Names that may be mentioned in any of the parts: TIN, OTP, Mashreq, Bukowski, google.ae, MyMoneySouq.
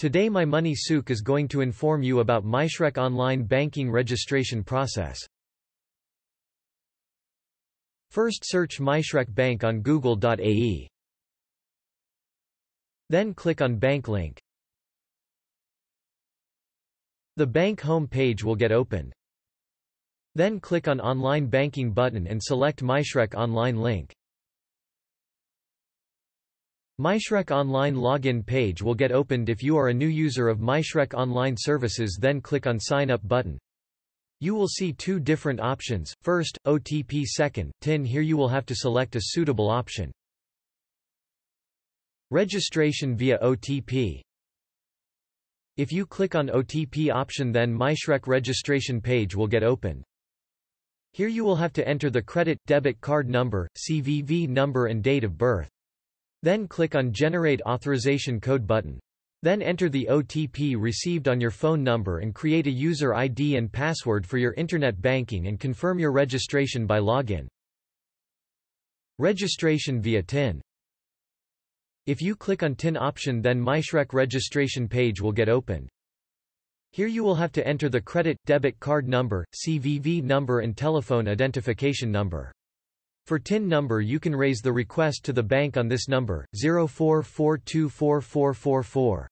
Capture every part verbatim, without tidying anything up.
Today MyMoneySouq is going to inform you about Mashreq online banking registration process. First, search Mashreq Bank on google dot a e. Then click on Bank link. The bank home page will get opened. Then click on Online Banking button and select Mashreq Online link. Mashreq Online login page will get opened. If you are a new user of Mashreq Online services, then click on Sign Up button. You will see two different options, first, O T P, second, T I N. Here you will have to select a suitable option. Registration via O T P. If you click on O T P option, then Mashreq registration page will get opened. Here you will have to enter the credit, debit card number, C V V number and date of birth. Then click on Generate Authorization Code button. Then enter the O T P received on your phone number and create a user I D and password for your internet banking and confirm your registration by login. Registration via T I N. If you click on T I N option, then Mashreq registration page will get opened. Here you will have to enter the credit, debit card number, C V V number and telephone identification number. For T I N number, you can raise the request to the bank on this number, zero four four two four four four four.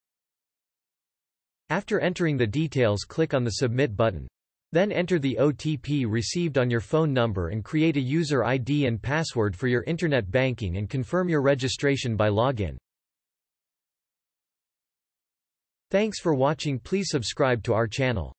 After entering the details, click on the Submit button. Then enter the O T P received on your phone number and create a user I D and password for your internet banking and confirm your registration by login. Thanks for watching. Please subscribe to our channel.